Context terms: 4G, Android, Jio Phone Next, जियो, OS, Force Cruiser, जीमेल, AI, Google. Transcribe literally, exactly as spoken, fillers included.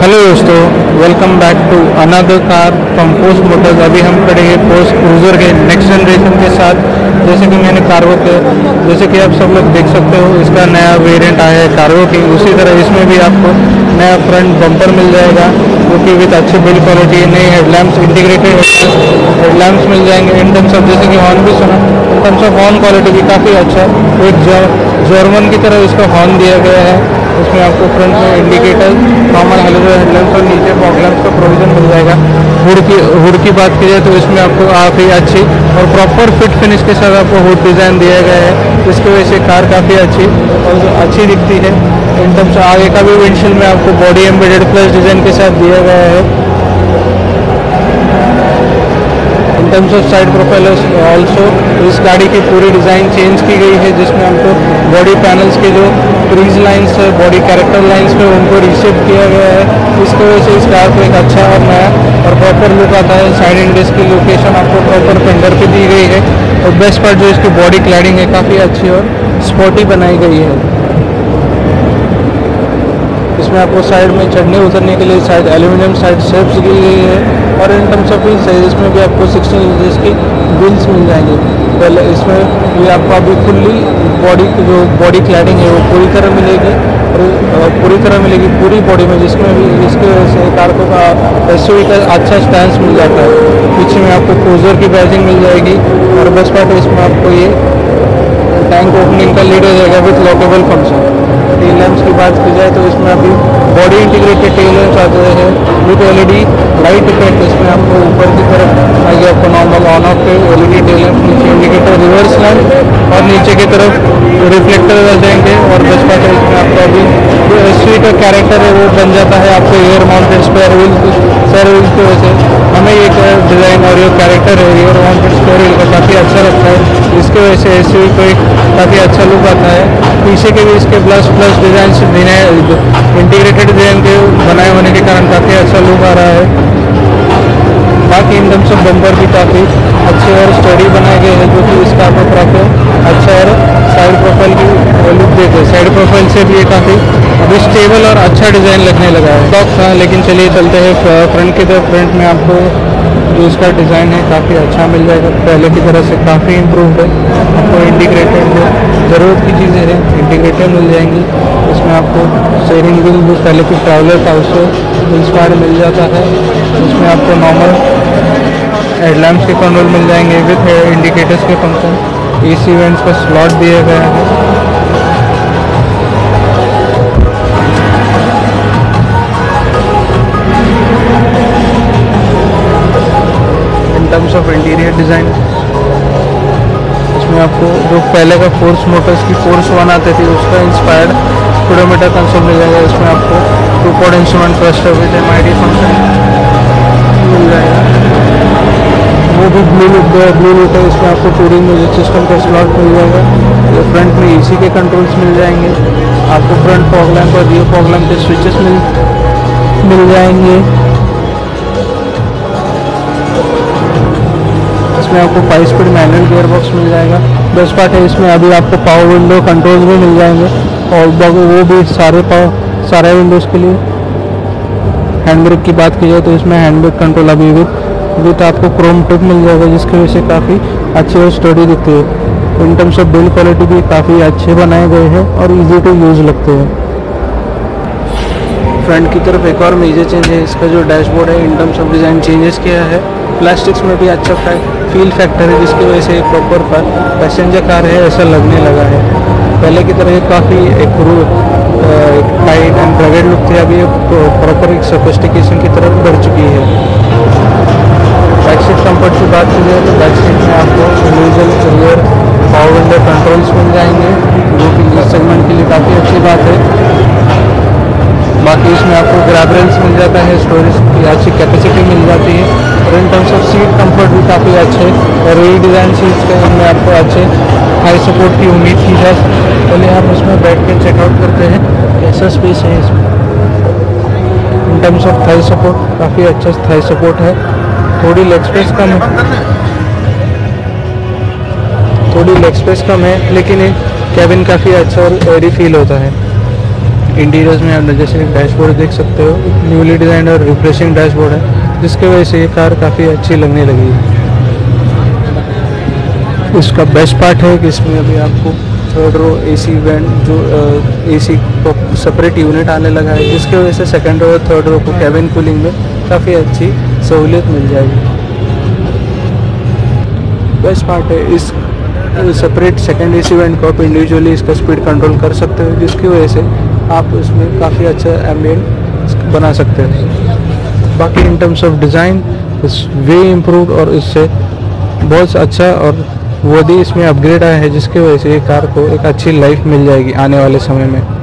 Hello दोस्तों, welcome back to another car from force Motors. अभी हम खड़े हैं फोर्स क्रूजर के नेक्स्ट जनरेशन के साथ। जैसे कि मैंने कार्गो के जैसे कि आप सब लोग देख सकते हो, इसका नया वेरिएंट आया है कार्गो की। उसी तरह इसमें भी आपको नया फ्रंट बम्पर मिल जाएगा, जो कि विद अच्छी बिल्ड क्वालिटी, नई हेडलैम्प्स, इंटीग्रेटेड हेडलैम्प्स मिल जाएंगे। इन टर्म्स ऑफ जैसे कि हॉर्न भी सुना, in terms of horn quality भी काफ़ी अच्छा है। एक जर्मन की तरह इसका हॉर्न दिया गया है। उसमें आपको फ्रंट में इंडिकेटर, नॉर्मल हेलोजन हेडलैम्प और नीचे फॉग लैम्प्स का प्रोविजन मिल जाएगा। हुड की हुड की बात की जाए तो इसमें आपको काफ़ी अच्छी और प्रॉपर फिट फिनिश के साथ आपको हुड डिज़ाइन दिया गया है, जिसकी वजह से कार काफ़ी अच्छी और अच्छी दिखती है। इन टर्म्स आगे का भी विंडशील्ड में आपको बॉडी एम्बेडेड प्लस डिज़ाइन के साथ दिया गया है। In terms of side profilers also इस गाड़ी की पूरी डिज़ाइन चेंज की गई है, जिसमें आपको बॉडी पैनल्स के जो क्रीज लाइन्स है, बॉडी कैरेक्टर लाइन्स पे उनको रिशेप किया गया है। इसकी वजह से इस कार को एक अच्छा और नया और प्रॉपर लुक आता है। साइड इंडेक्स की लोकेशन आपको प्रॉपर फेंडर पे दी गई है, और बेस्ट पार्ट जो इसकी बॉडी क्लैडिंग है काफ़ी अच्छी और स्पोर्टी बनाई गई है। इसमें आपको साइड में चढ़ने उतरने के लिए साइड एल्यूमिनियम साइड शेप्स दी गई है, और इन टर्म्स ऑफ साइज में भी आपको सिक्सटीन इंचेस की व्हील्स मिल जाएंगे। पहले इसमें भी आपको अभी फुल्ली बॉडी की जो बॉडी क्लैडिंग है वो पूरी तरह मिलेगी, और पूरी तरह मिलेगी पूरी बॉडी में, जिसमें भी इसके वजह से कार को का एसयूवी का अच्छा स्टैंड मिल जाता है। पीछे में आपको क्रूजर की बैजिंग मिल जाएगी, और बस बात इसमें आपको ये टैंक ओपनिंग का लीड हो जाएगा with lockable function. Tail lamps की बात की जाए तो इसमें अभी बॉडी इंटीग्रेटेड टेल लैम्प्स आते हैं with L E D light effect. इसमें आपको ऊपर की तरफ आगे आपको नॉर्मल ऑन ऑफ के L E D tail lamp, नीचे इंडिकेटर, रिवर्स लैम्प और नीचे की तरफ रिफ्लेक्टर लग जाएंगे। और बस बात है इसमें आपका अभी जो एसयूवी का कैरेक्टर है वो बन जाता है आपको air mounted spare wheel spare wheel की वजह से। हमें एक डिज़ाइन और ये कैरेक्टर है एयर माउंटेड स्पेयर व्हील का काफ़ी अच्छा लगता है, इसकी वजह से एसयूवी को एक काफ़ी अच्छा लुक आता है। पीछे के भी इसके प्लस प्लस डिज़ाइन बिना इंटीग्रेटेड डिज़ाइन के बनाए होने के कारण काफ़ी अच्छा लुक आ रहा है। बाकी इन टर्म्स ऑफ बम्पर भी काफ़ी अच्छे और स्टडी बनाए गए हैं, जो कि इसका आपको प्रॉपर अच्छा और साइड प्रोफाइल की लुक देते हैं। साइड प्रोफाइल से भी ये काफ़ी अभी स्टेबल और अच्छा डिज़ाइन लगने लगा है। बॉक्स था, लेकिन चलिए चलते हैं फ्रंट की तरफ। फ्रंट में आपको जो इसका डिज़ाइन है काफ़ी अच्छा मिल जाएगा, पहले की तरह से काफ़ी इम्प्रूवड है। आपको इंटीग्रेटेड जो ज़रूरत की चीज़ें हैं इंटीग्रेटेड मिल जाएंगी। इसमें आपको स्टीयरिंग व्हील जो पहले की ट्रैवलर था उससे इंस्पायर मिल जाता है। इसमें आपको नॉर्मल हेडलैम्प्स के कंट्रोल मिल जाएंगे विथ इंडिकेटर्स के फंक्शन। एसी वेंट्स का स्लॉट दिया गया है। In terms of interior design इसमें आपको जो पहले का फोर्स मोटर्स की फोर्स वन आती थी उसका इंस्पायर्ड स्पीडोमीटर कंसोल मिल जाएगा। इसमें आपको two pod instrument cluster with MID function मिल जाएगा। वो भी ब्लू लुक ब्लू लुक है। इसमें आपको टूरिंग म्यूजिक सिस्टम का स्लॉट मिल जाएगा। तो फ्रंट में एसी के कंट्रोल्स मिल जाएंगे आपको, फ्रंट फॉग लैंप और रियर फॉग लैंप के स्विचेस मिल मिल जाएंगे। इसमें आपको five speed manual gear box मिल जाएगा। बेस्ट पार्ट है इसमें अभी आपको पावर विंडो कंट्रोल्स भी मिल जाएंगे, और वो भी सारे पावर सारे विंडोज़ के लिए। हैंड ब्रेक की बात की जाए तो इसमें हैंड ब्रेक कंट्रोल अभी भी विथ आपको क्रोम टिप मिल जाएगा, जिसकी वजह से काफ़ी अच्छी और स्टडी दिखती है। In terms of build quality भी काफ़ी अच्छे बनाए गए हैं और इजी टू यूज़ लगते हैं। फ्रंट की तरफ एक और मेजर चेंज है, इसका जो डैशबोर्ड है in terms of design changes किया है। प्लास्टिक्स में भी अच्छा फील फैक्टर है, जिसकी वजह से एक प्रॉपर पर पैसेंजर कार है ऐसा लगने लगा है। पहले की तरह काफ़ी एक रू एक टाइट एंड ब्रगेड लुक थी, अभी प्रॉपर एक सोफिस्टिकेशन की तरफ बढ़ चुकी है। बैक सीट कम्फर्ट की बात की जाए तो बैक सीट में आपको individual rear power window controls मिल जाएंगे, जो कि इस सेगमेंट के लिए काफ़ी अच्छी बात है। बाकी इसमें आपको ग्रैब रेल्स मिल जाता है, स्टोरेज की अच्छी कैपेसिटी मिल जाती है। और in terms of seat comfort भी काफ़ी अच्छे और रीडिज़ाइन सीट्स के उनमें आपको अच्छे हाई सपोर्ट की उम्मीद की जाए। पहले हम उसमें बैठ कर चेकआउट करते हैं कैसा स्पेस है इसमें। In terms of thigh support काफ़ी अच्छा थाई सपोर्ट है, थोड़ी लेग स्पेस कम है थोड़ी लेग स्पेस कम है लेकिन कैबिन काफ़ी अच्छा और एयरी फील होता है। इंटीरियर्स में आप जैसे डैशबोर्ड देख सकते हो, न्यूली डिजाइन और रिफ्रेशिंग डैशबोर्ड है, जिसकी वजह से ये कार काफ़ी अच्छी लगने लगी है। इसका बेस्ट पार्ट है कि इसमें अभी आपको थर्ड रो एसी वेंट जो एसी को सेपरेट यूनिट आने लगा है, जिसकी वजह से सेकेंड रो और थर्ड रो को कैबिन कूलिंग में काफ़ी अच्छी सहूलियत मिल जाएगी। बेस्ट पार्ट है इस सेपरेट सेकेंड एसी वेंट को आप इंडिविजुअली इसका स्पीड कंट्रोल कर सकते हो, जिसकी वजह से आप इसमें काफ़ी अच्छा एम्बियंट बना सकते हो। बाकी इन टर्म्स ऑफ डिज़ाइन इस वे इम्प्रूव और इससे बहुत अच्छा और वो भी इसमें अपग्रेड आया है, जिसकी वजह से ये कार को एक अच्छी लाइफ मिल जाएगी आने वाले समय में।